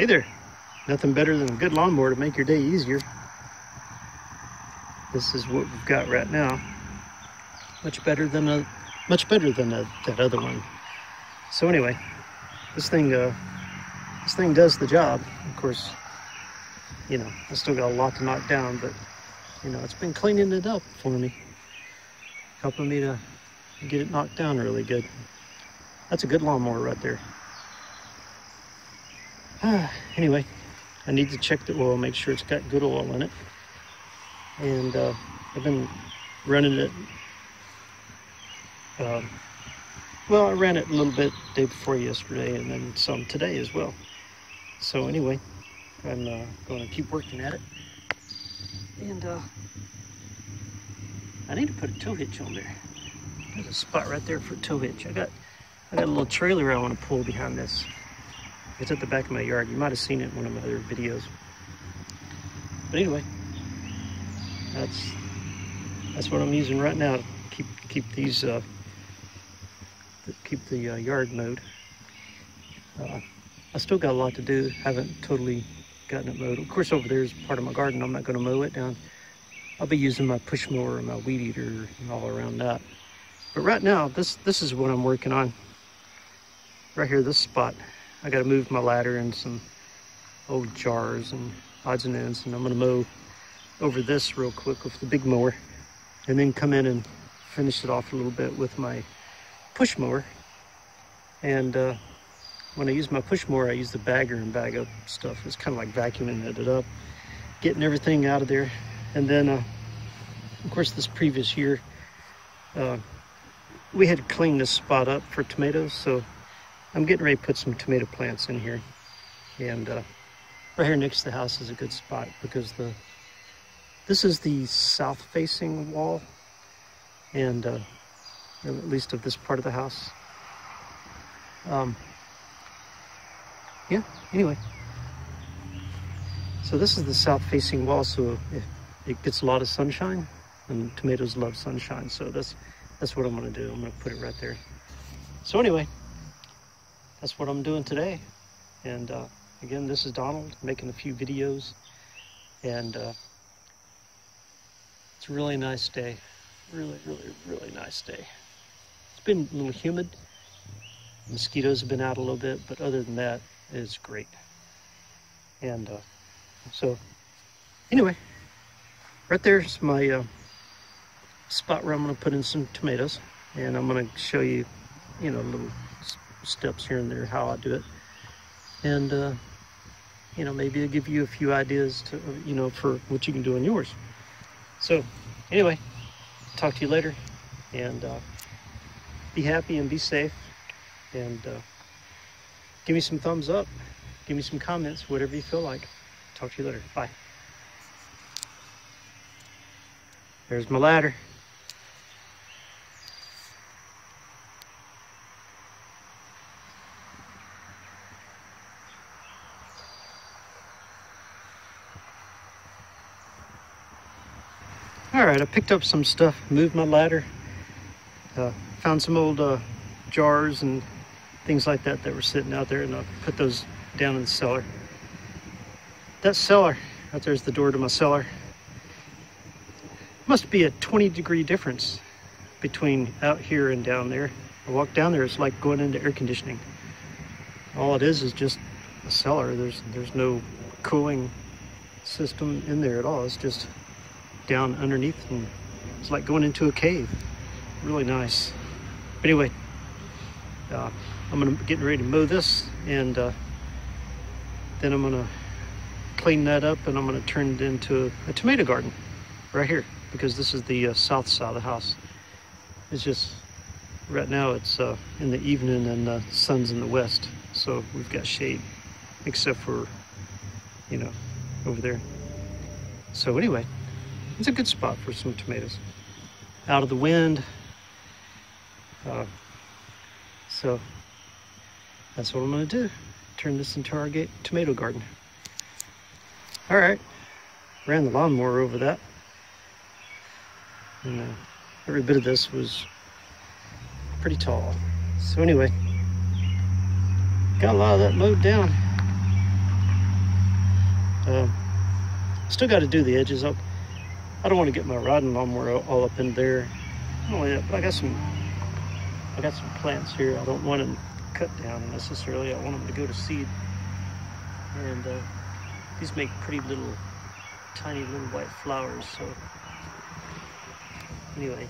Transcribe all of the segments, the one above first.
Hey there, nothing better than a good lawnmower to make your day easier. This is what we've got right now. Much better than that other one. So anyway, this thing does the job. Of course, you know, I still got a lot to knock down, but you know, it's been cleaning it up for me, helping me to get it knocked down really good. That's a good lawnmower right there. Anyway, I need to check the oil, make sure it's got good oil in it. And I've been running it. Well, I ran it a little bit the day before yesterday and then some today as well. So anyway, I'm going to keep working at it. And I need to put a tow hitch on there. There's a spot right there for a tow hitch. I got a little trailer I want to pull behind this. It's at the back of my yard. You might have seen it in one of my other videos. But anyway, that's what I'm using right now to keep the yard mowed. I still got a lot to do. Haven't totally gotten it mowed. Of course, over there is part of my garden. I'm not going to mow it down. I'll be using my push mower and my weed eater and all around that. But right now, this is what I'm working on. Right here, this spot. I gotta move my ladder and some old jars and odds and ends, and I'm gonna mow over this real quick with the big mower and then come in and finish it off a little bit with my push mower. And when I use my push mower, I use the bagger and bag up stuff. It's kind of like vacuuming it up, getting everything out of there. And then of course this previous year we had to clean this spot up for tomatoes, so I'm getting ready to put some tomato plants in here. And right here next to the house is a good spot because this is the south facing wall, and at least of this part of the house. Yeah, anyway, so this is the south facing wall, so it gets a lot of sunshine, and tomatoes love sunshine, so that's what I'm gonna do. I'm gonna put it right there. So anyway, that's what I'm doing today. And again, this is Donald making a few videos, and it's a really nice day. Really nice day. It's been a little humid. Mosquitoes have been out a little bit, but other than that, it's great. And so anyway, right there's my spot where I'm gonna put in some tomatoes, and I'm gonna show you, you know, a little steps here and there how I do it. And you know, maybe it'll give you a few ideas to, you know, for what you can do on yours. So anyway, talk to you later, and be happy and be safe, and give me some thumbs up, give me some comments, whatever you feel like. Talk to you later. Bye. There's my ladder. All right, I picked up some stuff, moved my ladder, found some old jars and things like that that were sitting out there, and I put those down in the cellar. That cellar, out there's the door to my cellar. Must be a 20-degree difference between out here and down there. I walk down there, it's like going into air conditioning. All it is just a cellar. There's no cooling system in there at all. It's just down underneath, and it's like going into a cave. Really nice. But anyway, I'm gonna get ready to mow this, and then I'm gonna clean that up, and I'm gonna turn it into a tomato garden right here, because this is the south side of the house. It's just right now it's in the evening, and the sun's in the west, so we've got shade except for, you know, over there. So anyway, it's a good spot for some tomatoes, out of the wind. So that's what I'm gonna do, turn this into our tomato garden. All right, ran the lawnmower over that, and every bit of this was pretty tall. So anyway, got a lot of that mowed down. Still got to do the edges up. I don't want to get my riding lawnmower all up in there. Not only that, but I got some plants here. I don't want them cut down necessarily. I want them to go to seed. And these make pretty little, tiny little white flowers. So anyway,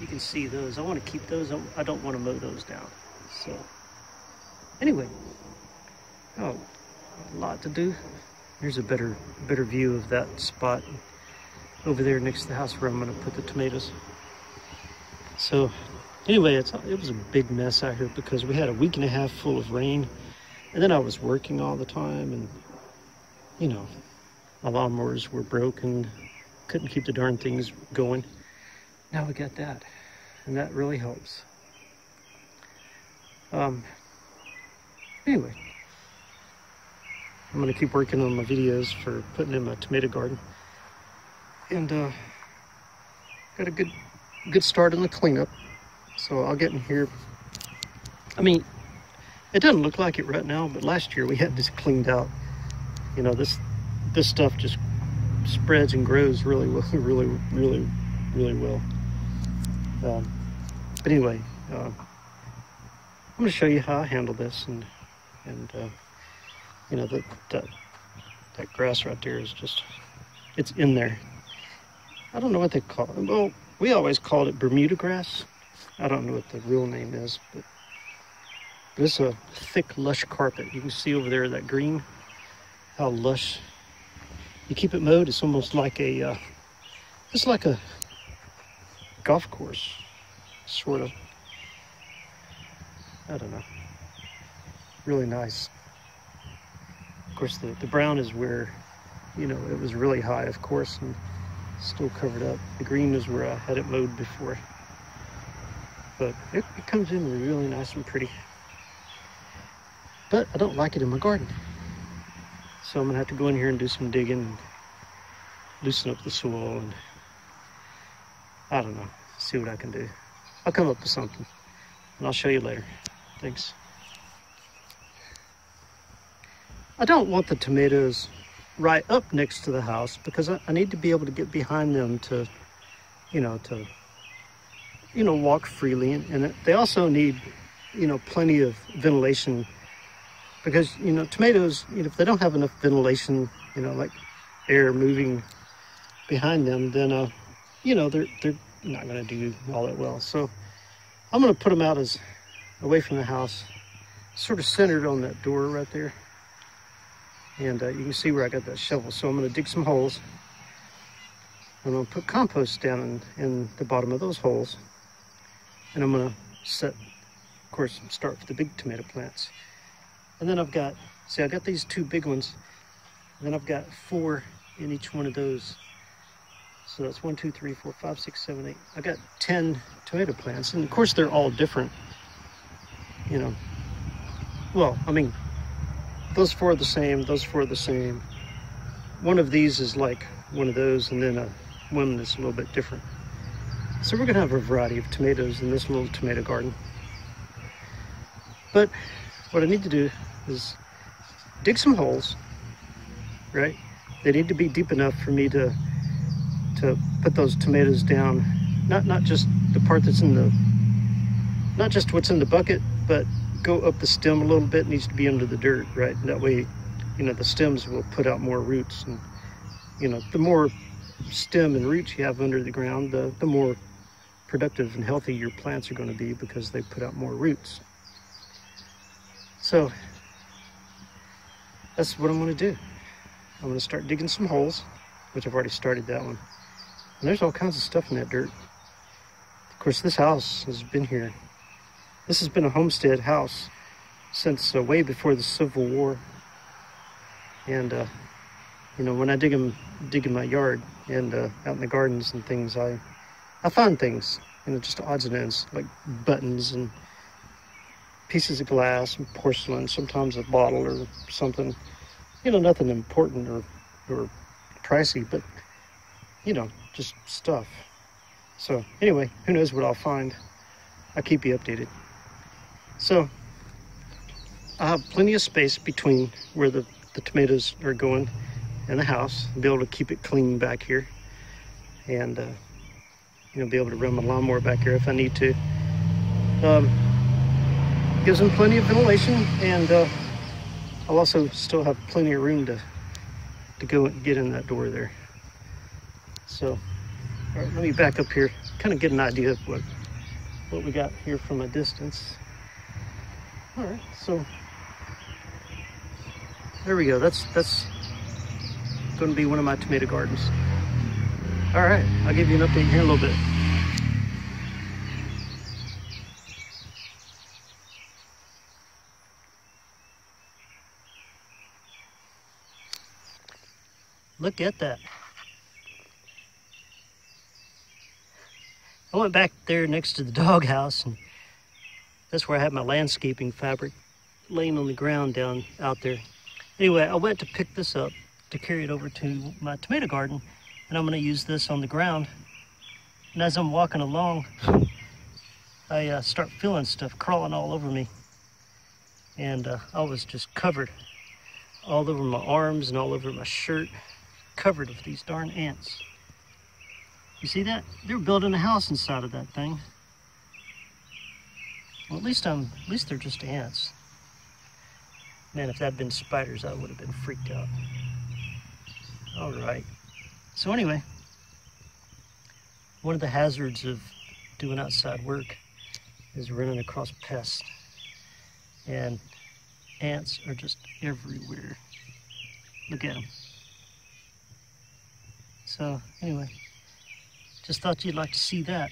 you can see those. I want to keep those. I don't want to mow those down. So anyway, oh, a lot to do. Here's a better view of that spot over there next to the house where I'm going to put the tomatoes. So anyway, it was a big mess out here because we had a week and a half full of rain, and then I was working all the time, and you know, my lawnmowers were broken, couldn't keep the darn things going. Now we got that, and that really helps. Anyway, I'm gonna keep working on my videos for putting in my tomato garden, and got a good start on the cleanup. So I'll get in here. I mean, it doesn't look like it right now, but last year we had this cleaned out. You know, this stuff just spreads and grows really well, really well. But anyway, I'm going to show you how I handle this, and you know, that grass right there is just, it's in there. I don't know what they call it. Well, we always called it Bermuda grass. I don't know what the real name is, but it's a thick, lush carpet. You can see over there that green, how lush. You keep it mowed, it's almost like a, it's like a golf course, sort of. I don't know. Really nice. Of course, the brown is where, you know, it was really high, of course, and still covered up. The green is where I had it mowed before. But it comes in really nice and pretty. But I don't like it in my garden. So I'm gonna have to go in here and do some digging and loosen up the soil, and I don't know, see what I can do. I'll come up with something, and I'll show you later. Thanks. I don't want the tomatoes right up next to the house because I need to be able to get behind them to walk freely, and they also need, you know, plenty of ventilation. Because, you know, tomatoes, you know, if they don't have enough ventilation, you know, like air moving behind them, then, you know, they're not going to do all that well. So I'm going to put them out as away from the house, sort of centered on that door right there. And you can see where I got that shovel. So I'm going to dig some holes. I'm going to put compost down in the bottom of those holes. And I'm going to set, of course, start with the big tomato plants. And then I've got, see, I got these two big ones, and then I've got four in each one of those. So that's 1, 2, 3, 4, 5, 6, 7, 8. I got 10 tomato plants, and of course they're all different, you know. Well, I mean, those four are the same, those four are the same. One of these is like one of those, and then one that's a little bit different. So we're gonna have a variety of tomatoes in this little tomato garden. But what I need to do is dig some holes, right? They need to be deep enough for me to put those tomatoes down. Not just the part that's in the, not just what's in the bucket, but go up the stem a little bit. It needs to be under the dirt, right? And that way, you know, the stems will put out more roots, and you know, the more stem and roots you have under the ground, the more productive and healthy your plants are going to be because they put out more roots. So that's what I'm going to do. I'm going to start digging some holes, which I've already started that one. And there's all kinds of stuff in that dirt. Of course, this house has been here. This has been a homestead house since way before the Civil War. And, you know, when I dig in my yard and out in the gardens and things, I find things, you know, just odds and ends, like buttons and pieces of glass and porcelain, sometimes a bottle or something, you know, nothing important or pricey, but, you know, just stuff. So anyway, who knows what I'll find. I'll keep you updated. So I have plenty of space between where the the tomatoes are going in the house, be able to keep it clean back here, and you know, be able to run my lawnmower back here if I need to. Gives them plenty of ventilation, and I'll also still have plenty of room to go and get in that door there. So all right, let me back up here, kind of get an idea of what we got here from a distance. All right, so there we go. That's going to be one of my tomato gardens. All right, I'll give you an update here in a little bit. Look at that. I went back there next to the doghouse, and that's where I had my landscaping fabric laying on the ground down out there. Anyway, I went to pick this up to carry it over to my tomato garden, and I'm gonna use this on the ground. And as I'm walking along, I start feeling stuff crawling all over me. And I was just covered all over my arms and all over my shirt, covered with these darn ants. You see that? They're building a house inside of that thing. Well, at least they're just ants. Man, if that had been spiders, I would have been freaked out. All right. So anyway, one of the hazards of doing outside work is running across pests. And ants are just everywhere. Look at them. So anyway, just thought you'd like to see that.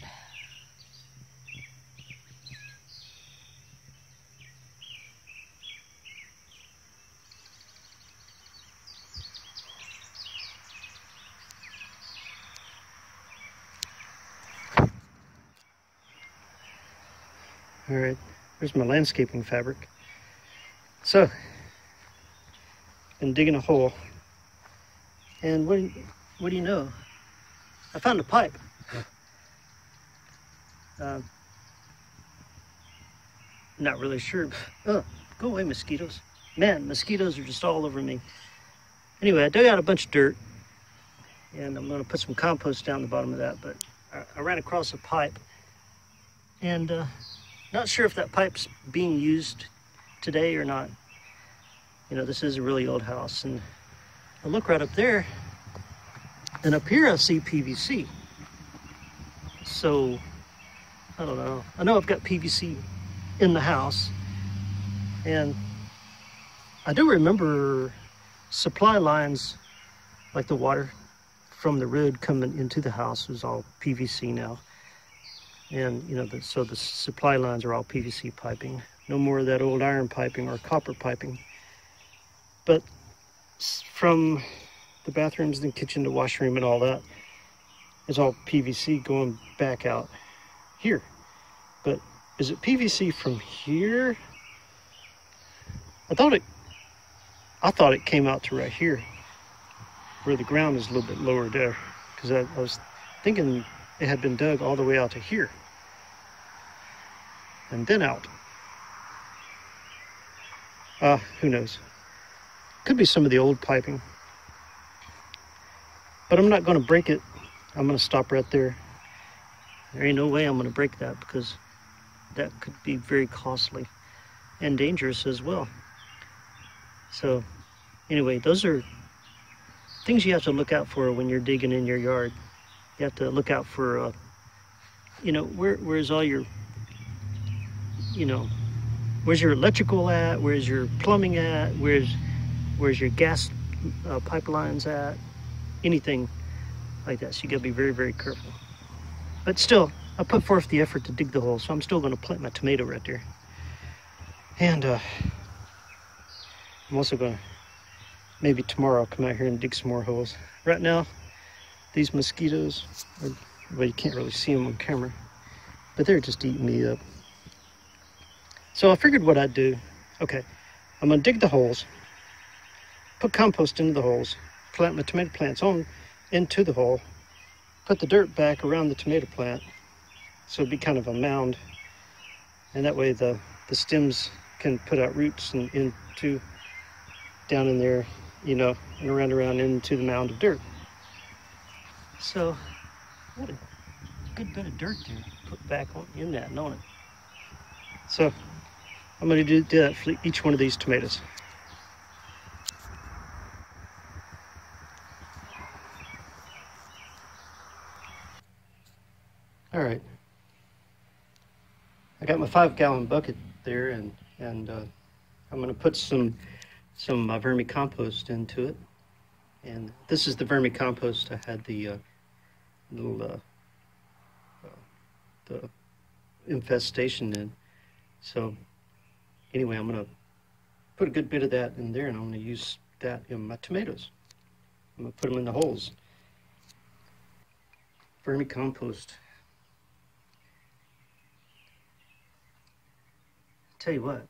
All right, there's my landscaping fabric. So, been digging a hole, and what do you know? I found a pipe. Not really sure. Oh, go away, mosquitoes. Man, mosquitoes are just all over me. Anyway, I dug out a bunch of dirt, and I'm gonna put some compost down the bottom of that, but I ran across a pipe, and not sure if that pipe's being used today or not. You know, this is a really old house, and I look right up there, and up here I see PVC. So, I don't know. I know I've got PVC in the house, and I do remember supply lines, like the water from the road coming into the house is all PVC now. And, you know, so the supply lines are all PVC piping. No more of that old iron piping or copper piping. But from the bathrooms and the kitchen to washroom and all that is all PVC going back out here. But is it PVC from here? I thought it came out to right here, where the ground is a little bit lower there, because I was thinking it had been dug all the way out to here and then out. Who knows? Could be some of the old piping. But I'm not going to break it. I'm going to stop right there. There ain't no way I'm going to break that, because that could be very costly and dangerous as well. So anyway, those are things you have to look out for when you're digging in your yard. You have to look out for, you know, where's all your, you know, where's your electrical at? Where's your plumbing at? Where's your gas pipelines at? Anything like that. So you gotta be very, very careful. But still, I put forth the effort to dig the hole, so I'm still gonna plant my tomato right there. And I'm also gonna, maybe tomorrow I'll come out here and dig some more holes. Right now, these mosquitoes, well, you can't really see them on camera, but they're just eating me up. So I figured what I'd do, okay, I'm gonna dig the holes, put compost into the holes, plant my tomato plants on into the hole, put the dirt back around the tomato plant, so it'd be kind of a mound, and that way the stems can put out roots and into down in there, you know, and around into the mound of dirt. So what a good bit of dirt to put back on in that, don't it? So I'm going to do that for each one of these tomatoes. All right, I got my 5-gallon bucket there, and I'm going to put some vermicompost into it. And this is the vermicompost I had the little infestation in. So anyway, I'm going to put a good bit of that in there, and I'm going to use that in my tomatoes. I'm going to put them in the holes. Vermicompost. Tell you what,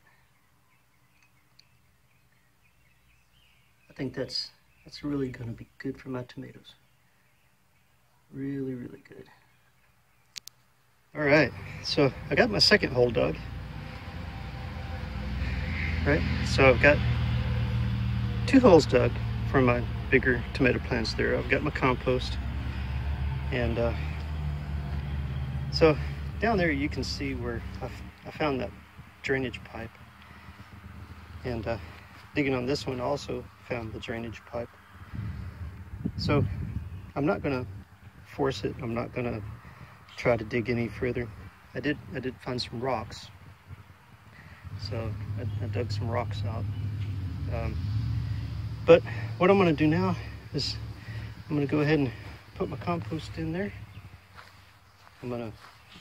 I think that's really going to be good for my tomatoes. Really, really good. All right, so I got my second hole dug. Right, so I've got 2 holes dug for my bigger tomato plants there. I've got my compost, and so down there you can see where I found that drainage pipe, and digging on this one also found the drainage pipe. So I'm not gonna force it, I'm not gonna try to dig any further. I did find some rocks, so I dug some rocks out, but what I'm gonna do now is I'm gonna go ahead and put my compost in there. I'm gonna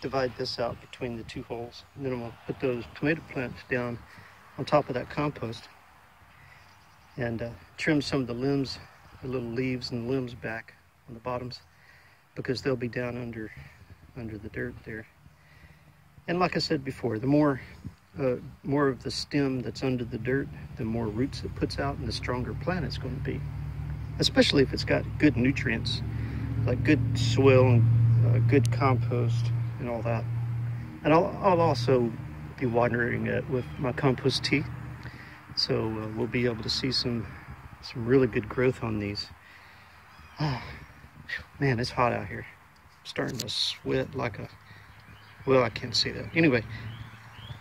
divide this out between the 2 holes, and then I'm going to put those tomato plants down on top of that compost, and trim some of the limbs, the little leaves and limbs back on the bottoms, because they'll be down under the dirt there. And like I said before, the more of the stem that's under the dirt, the more roots it puts out, and the stronger plant it's going to be, especially if it's got good nutrients like good soil and good compost and all that. And I'll also be watering it with my compost tea, so we'll be able to see some really good growth on these. Oh, man, it's hot out here. I'm starting to sweat like a, well, I can't see that. Anyway,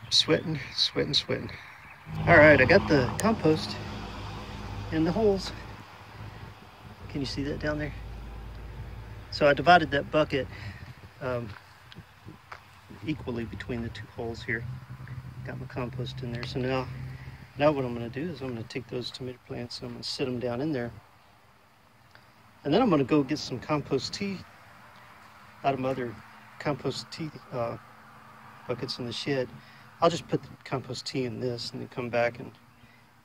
sweating. All right, I got the compost in the holes. Can you see that down there? So I divided that bucket equally between the 2 holes here. Got my compost in there. So now what I'm going to do is I'm going to take those tomato plants and I'm going to sit them down in there. And then I'm going to go get some compost tea out of my other compost tea buckets in the shed. I'll just put the compost tea in this and then come back and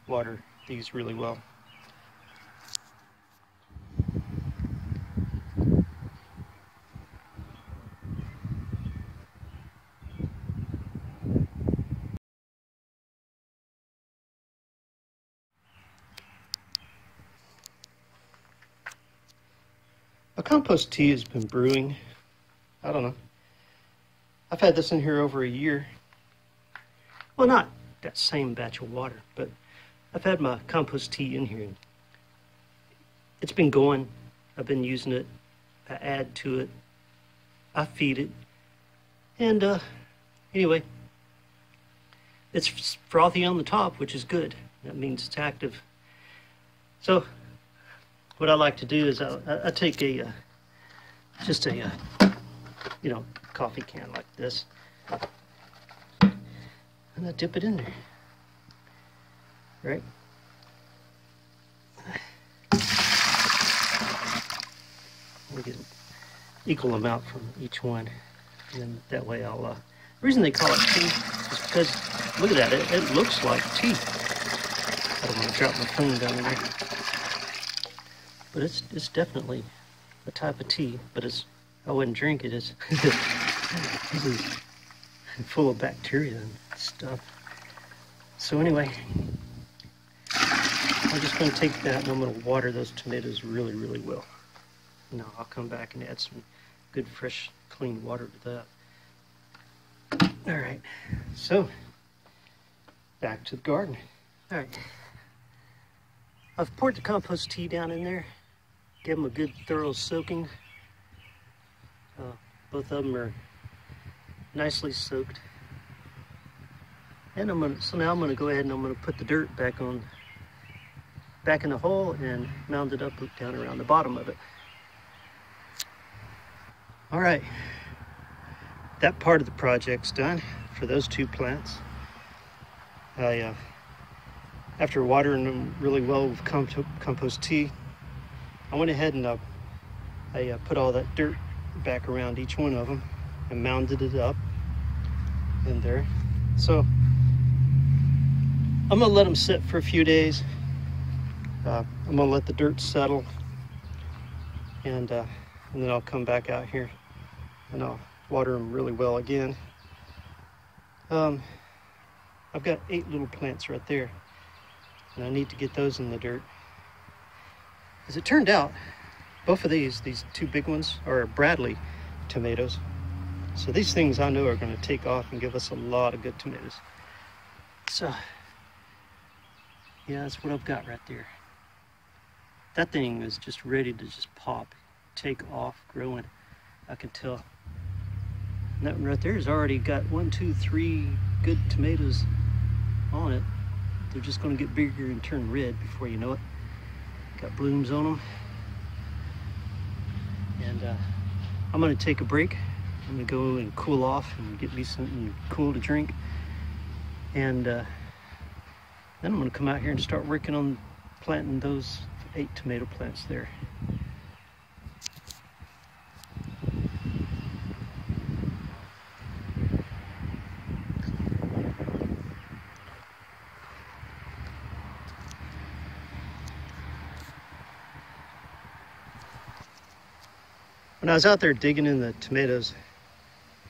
water these really well. My compost tea has been brewing, I don't know, I've had this in here over a year. Well, not that same batch of water, but I've had my compost tea in here. It's been going, I've been using it, I add to it, I feed it, and anyway, it's frothy on the top, which is good. That means it's active. So what I like to do is I take a just a you know, coffee can like this, and I dip it in there, right? We get equal amount from each one, and then that way I'll. The reason they call it tea is because look at that, it looks like tea. I don't want to drop my phone down in there. But it's definitely a type of tea, but it's, I wouldn't drink it. It's this is full of bacteria and stuff. So anyway, I'm just going to take that and I'm going to water those tomatoes really, really well. Now I'll come back and add some good, fresh, clean water to that. All right, so back to the garden. All right, I've poured the compost tea down in there, give them a good thorough soaking. Both of them are nicely soaked. And so now I'm gonna go ahead and I'm gonna put the dirt back in the hole and mound it up down around the bottom of it. All right, that part of the project's done for those two plants. After watering them really well with compost tea, I went ahead and I put all that dirt back around each one of them and mounded it up in there. So I'm gonna let them sit for a few days. I'm gonna let the dirt settle, and then I'll come back out here and I'll water them really well again. I've got 8 little plants right there, and I need to get those in the dirt. As it turned out, both of these two big ones are Bradley tomatoes. So these things I know are gonna take off and give us a lot of good tomatoes. So, yeah, that's what I've got right there. That thing is just ready to just pop, take off, growing, I can tell. And that one right there has already got 1, 2, 3 good tomatoes on it. They're just gonna get bigger and turn red before you know it. Got blooms on them. And I'm gonna take a break. I'm gonna go and cool off and get me something cool to drink. And then I'm gonna come out here and start working on planting those 8 tomato plants there. When I was out there digging in the tomatoes,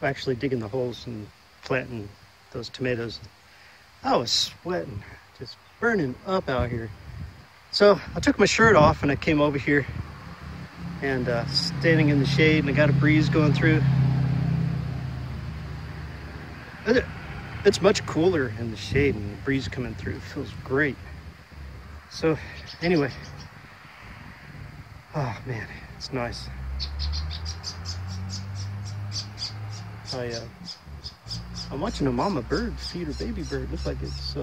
actually digging the holes and planting those tomatoes, I was sweating, just burning up out here. So I took my shirt off and I came over here and standing in the shade, and I got a breeze going through. It's much cooler in the shade and the breeze coming through. It feels great. So anyway, oh man, it's nice. I'm watching a mama bird feed her baby bird. Looks like it's,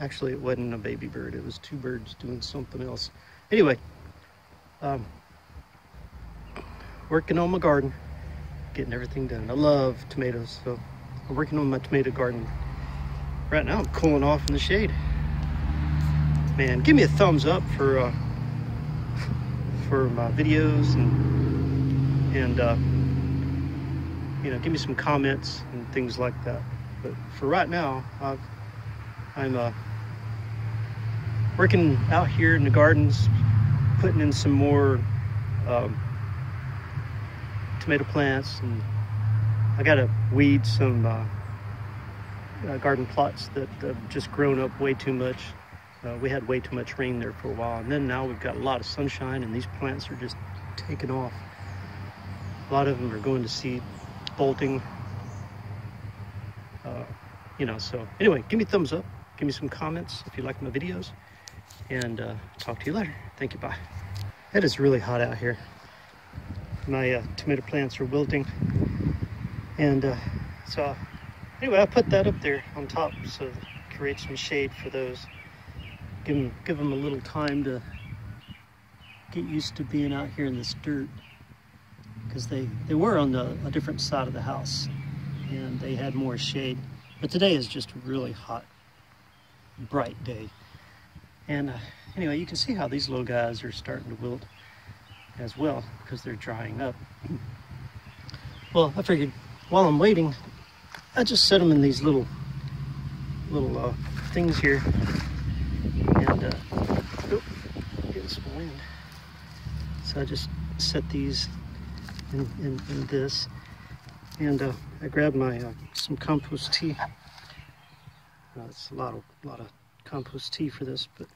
actually it wasn't a baby bird. It was 2 birds doing something else. Anyway, working on my garden, getting everything done. I love tomatoes, so I'm working on my tomato garden. Right now I'm cooling off in the shade. Man, give me a thumbs up for my videos, and you know, give me some comments and things like that. But for right now, I'm working out here in the gardens, putting in some more tomato plants, and I gotta weed some garden plots that have just grown up way too much. We had way too much rain there for a while, and then now we've got a lot of sunshine and these plants are just taking off. A lot of them are going to seed, bolting. You know, so anyway, give me a thumbs up, give me some comments if you like my videos, and talk to you later. Thank you, bye. It is really hot out here. My tomato plants are wilting, and so anyway, I put that up there on top so it creates some shade for those. Give them a little time to get used to being out here in this dirt, because they were on a different side of the house and they had more shade. But today is just a really hot, bright day. And anyway, you can see how these little guys are starting to wilt as well because they're drying up. Well, I figured while I'm waiting, I just set them in these little things here. Getting some wind. So I just set these in this, and I grabbed my some compost tea. It's a lot of compost tea for this, but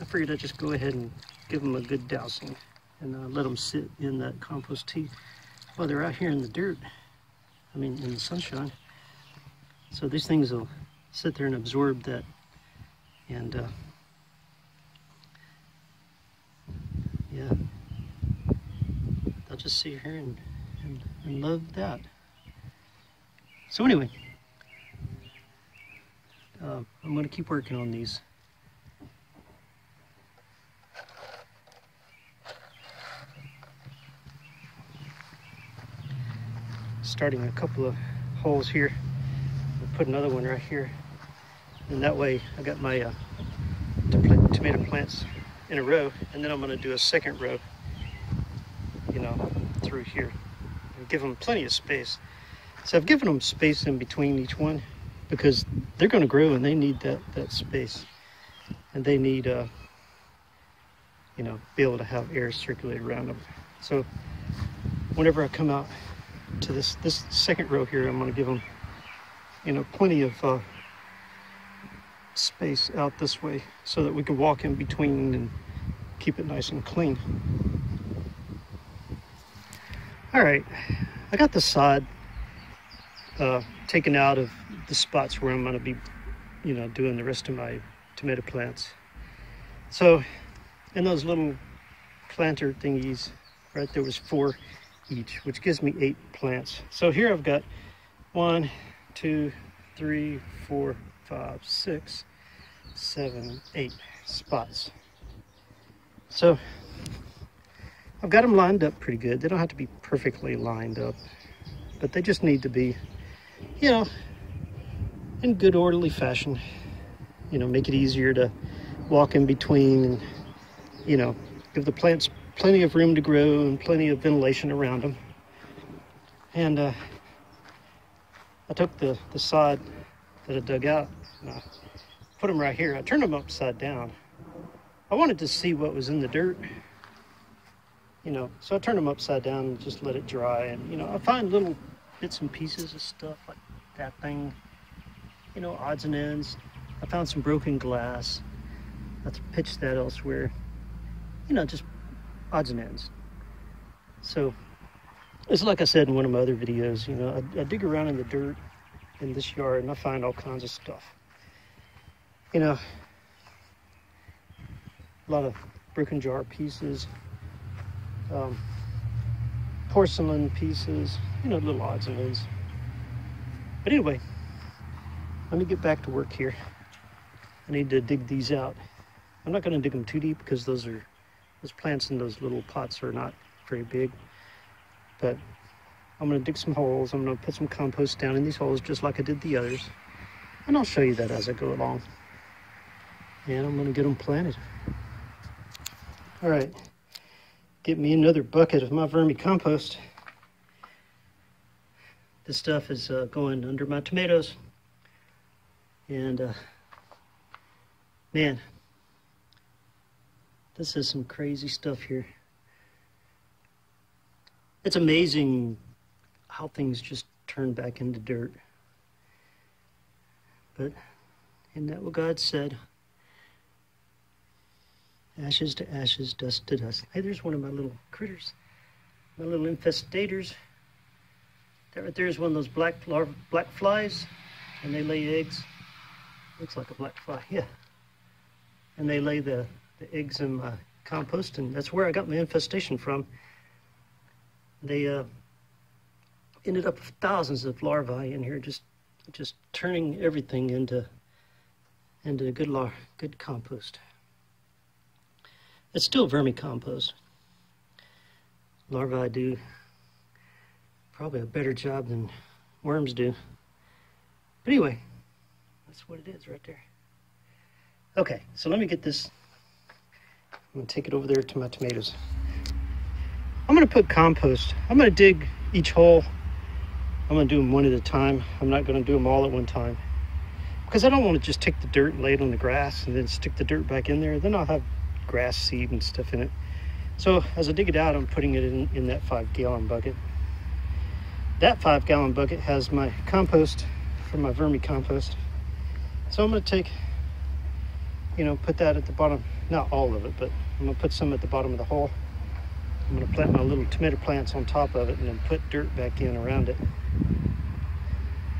I figured I'd just go ahead and give them a good dousing, and let them sit in that compost tea while they're out here in the dirt. I mean, in the sunshine. So these things will sit there and absorb that. And yeah, they'll just sit here and love that. So anyway, I'm going to keep working on these. Starting a couple of holes here. I'll put another one right here, and that way I got my tomato plants in a row, and then I'm going to do a second row, you know, through here, and give them plenty of space. So I've given them space in between each one, because they're going to grow and they need that space, and they need you know, be able to have air circulate around them. So whenever I come out to this second row here, I'm going to give them, you know, plenty of space out this way, so that we can walk in between and keep it nice and clean. All right, I got the sod taken out of the spots where I'm going to be, you know, doing the rest of my tomato plants. So in those little planter thingies, right, there was 4 each, which gives me 8 plants. So here I've got 1, 2, 3, 4, 5, 6, 7, 8 spots. So I've got them lined up pretty good. They don't have to be perfectly lined up, but they just need to be, you know, in good orderly fashion, you know, make it easier to walk in between, and, you know, give the plants plenty of room to grow and plenty of ventilation around them. And I took the sod that I dug out and I put them right here. I turned them upside down. I wanted to see what was in the dirt, you know, so I turned them upside down and just let it dry. And, you know, I find little bits and pieces of stuff like that thing, you know, odds and ends. I found some broken glass. I have to pitch that elsewhere, you know, just odds and ends. So it's like I said in one of my other videos, you know, I dig around in the dirt in this yard and I find all kinds of stuff, you know, a lot of broken jar pieces, porcelain pieces, you know, little odds and ends. But anyway, let me get back to work here. I need to dig these out. I'm not going to dig them too deep, because those plants in those little pots are not very big, but I'm going to dig some holes. I'm going to put some compost down in these holes, just like I did the others, and I'll show you that as I go along. And I'm going to get them planted. All right, get me another bucket of my vermicompost. This stuff is going under my tomatoes, and man, this is some crazy stuff here. It's amazing how things just turn back into dirt. But isn't that what God said? Ashes to ashes, dust to dust. Hey, there's one of my little critters, my little infestators. That right there is one of those black flies, and they lay eggs. Looks like a black fly, yeah. And they lay the eggs in my compost, and that's where I got my infestation from. They ended up with thousands of larvae in here, just turning everything into good compost. It's still vermicompost. Larvae do probably a better job than worms do. But anyway, that's what it is right there. Okay, so let me get this. I'm going to take it over there to my tomatoes. I'm going to put compost. I'm going to dig each hole. I'm going to do them one at a time. I'm not going to do them all at one time, because I don't want to just take the dirt and lay it on the grass and then stick the dirt back in there. Then I'll have grass seed and stuff in it. So as I dig it out, I'm putting it in that 5-gallon bucket. That 5-gallon bucket has my compost for my vermicompost. So I'm going to take, you know, put that at the bottom. Not all of it, but I'm going to put some at the bottom of the hole. I'm going to plant my little tomato plants on top of it, and then put dirt back in around it.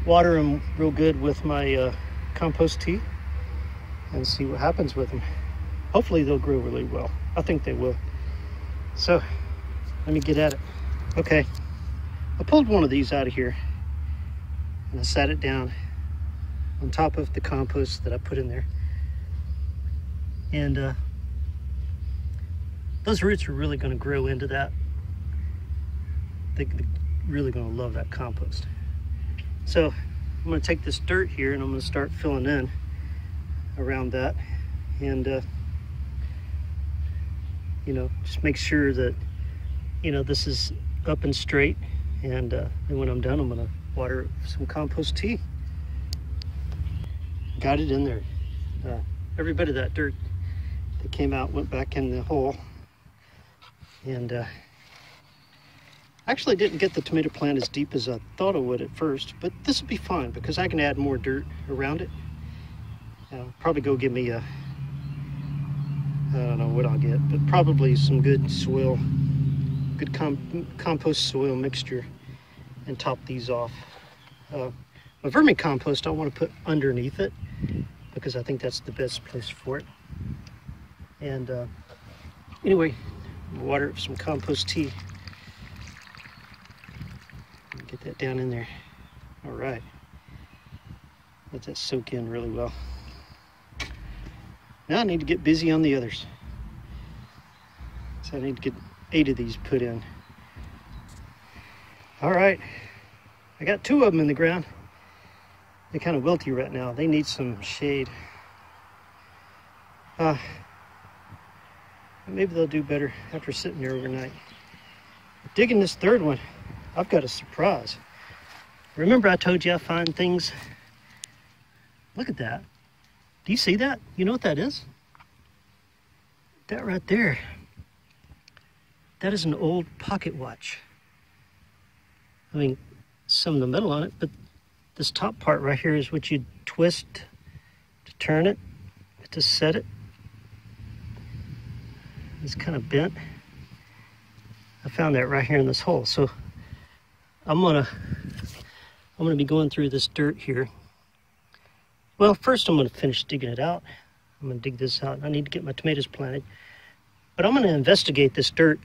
Water them real good with my compost tea and see what happens with them. Hopefully they'll grow really well. I think they will. So let me get at it. Okay, I pulled one of these out of here and I sat it down on top of the compost that I put in there. And those roots are really going to grow into that. They're really going to love that compost. So I'm going to take this dirt here and I'm going to start filling in around that. And, you know, just make sure that, you know, this is up and straight. And then when I'm done, I'm going to water it with some compost tea. Got it in there. Every bit of that dirt that came out went back in the hole. And I actually didn't get the tomato plant as deep as I thought I would at first, but this will be fine because I can add more dirt around it. I'll probably go give me a, I don't know what I'll get, but probably some good soil, good compost soil mixture, and top these off. My vermicompost I want to put underneath it because I think that's the best place for it. And anyway, water up some compost tea. Get that down in there. All right. Let that soak in really well. Now I need to get busy on the others. So I need to get 8 of these put in. All right. I got 2 of them in the ground. They're kind of wilty right now. They need some shade. Maybe they'll do better after sitting there overnight. Digging this third one, I've got a surprise. Remember I told you I find things? Look at that. Do you see that? You know what that is? That right there. That is an old pocket watch. I mean, some in the middle on it, but this top part right here is what you twist to turn it, to set it. It's kind of bent. I found that right here in this hole. So I'm gonna be going through this dirt here. Well, first I'm gonna finish digging it out. I'm gonna dig this out. I need to get my tomatoes planted, but I'm gonna investigate this dirt,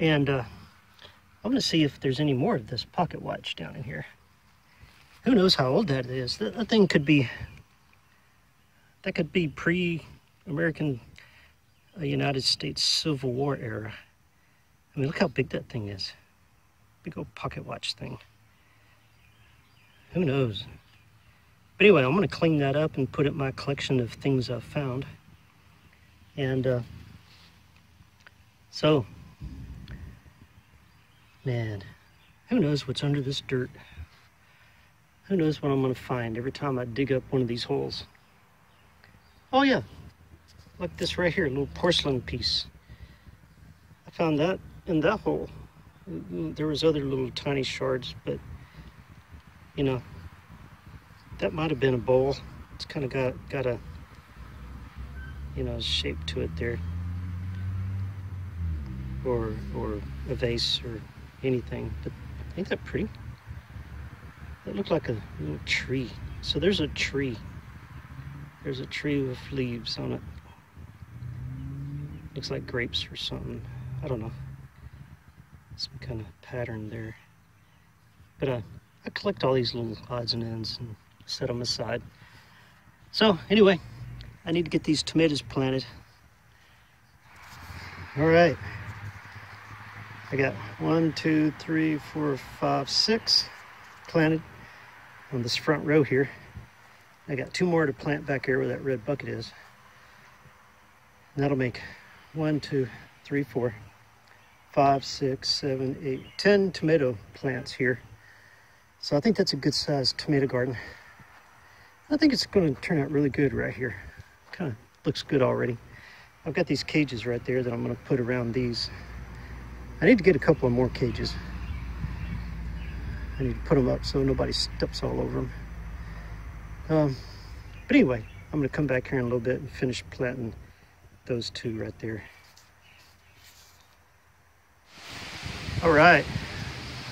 and I'm gonna see if there's any more of this pocket watch down in here. Who knows how old that is? That thing could be. That could be pre-American. A United States Civil War era. I mean, look how big that thing is. Big old pocket watch thing. Who knows? But anyway, I'm gonna clean that up and put it in my collection of things I've found. And so, man, who knows what's under this dirt? Who knows what I'm gonna find every time I dig up one of these holes? Oh yeah. Look this right here, a little porcelain piece. I found that in that hole. There was other little tiny shards, but you know, that might have been a bowl. It's kind of got a, you know, shape to it there, or a vase or anything. But ain't that pretty? That looked like a little tree. So there's a tree. There's a tree with leaves on it. Looks like grapes or something. I don't know. Some kind of pattern there. But I collect all these little odds and ends and set them aside. So anyway, I need to get these tomatoes planted. All right. I got 6 planted on this front row here. I got 2 more to plant back here where that red bucket is. And that'll make 1, 2, 3, 4, 5, 6, 7, 8, 10 tomato plants here. So I think that's a good sized tomato garden. I think it's going to turn out really good right here. Kind of looks good already. I've got these cages right there that I'm going to put around these. I need to get a couple of more cages. I need to put them up so nobody steps all over them. But anyway, I'm going to come back here in a little bit and finish planting those 2 right there. All right,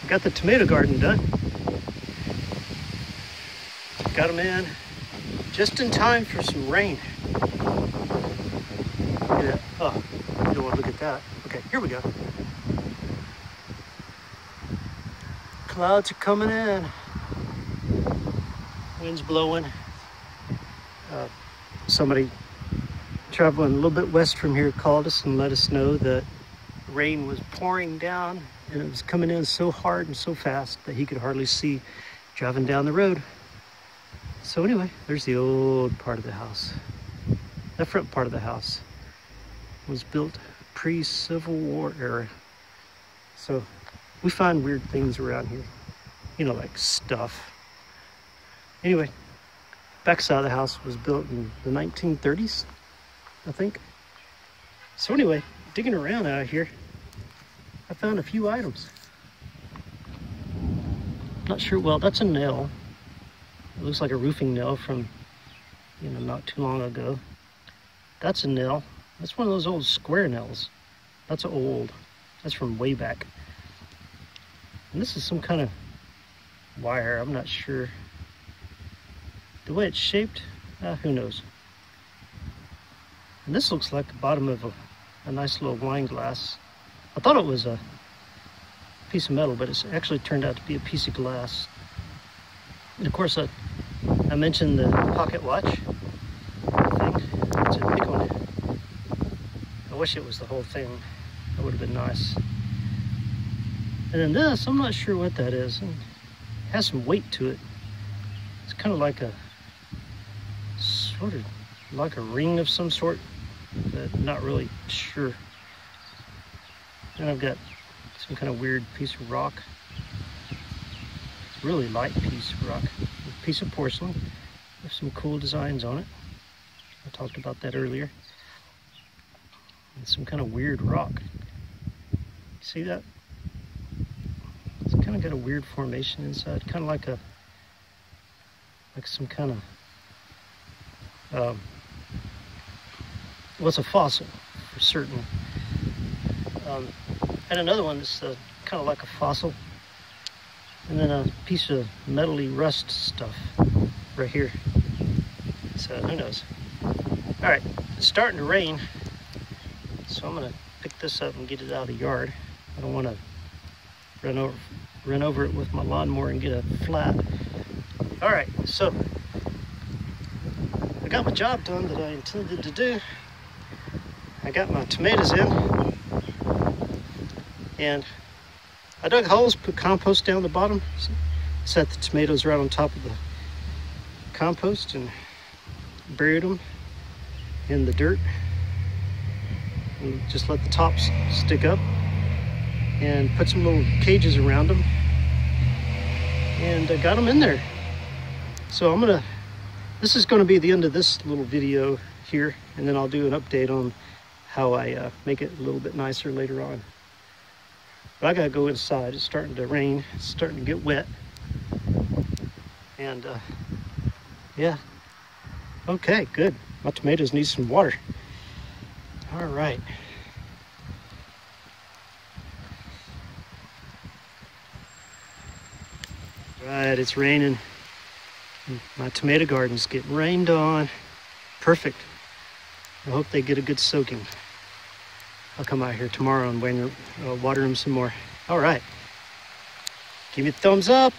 got the tomato garden done. Got them in, just in time for some rain. Yeah. Oh, you don't want to look at that. Okay, here we go. Clouds are coming in. Wind's blowing. Somebody traveling a little bit west from here called us and let us know that rain was pouring down and it was coming in so hard and so fast that he could hardly see driving down the road. So anyway, there's the old part of the house. That front part of the house was built pre-Civil War era. So we find weird things around here, you know, like stuff. Anyway, back side of the house was built in the 1930s, I think. So anyway, digging around out here, I found a few items. Not sure, well, that's a nail. It looks like a roofing nail from, you know, not too long ago. That's a nail. That's one of those old square nails. That's old. That's from way back. And this is some kind of wire. I'm not sure. The way it's shaped, who knows? And this looks like the bottom of a nice little wine glass. I thought it was a piece of metal, but it's actually turned out to be a piece of glass. And of course, I mentioned the pocket watch. I think it's a big one. I wish it was the whole thing. That would have been nice. And then this, I'm not sure what that is. It has some weight to it. It's kind of like a sort of like a ring of some sort, but not really sure. And I've got some kind of weird piece of rock. It's a really light piece of rock. A piece of porcelain with some cool designs on it. I talked about that earlier. And some kind of weird rock. See that? Kind of got a weird formation inside, kind of like a some kind of well, it's a fossil for certain, and another one that's kind of like a fossil, and then a piece of metally rust stuff right here. So who knows? All right, it's starting to rain, so I'm gonna pick this up and get it out of the yard. I don't want to run over it with my lawnmower and get a flat. All right, so I got my job done that I intended to do. I got my tomatoes in, and I dug holes, put compost down the bottom, set the tomatoes right on top of the compost and buried them in the dirt and just let the tops stick up and put some little cages around them, and I got them in there. So I'm gonna, this is gonna be the end of this little video here, and then I'll do an update on how I make it a little bit nicer later on. But I gotta go inside. It's starting to rain, it's starting to get wet, and yeah, okay, good. My tomatoes need some water. All right. Right, it's raining. My tomato garden's getting rained on. Perfect. I hope they get a good soaking. I'll come out here tomorrow and water them some more. All right. Give me a thumbs up.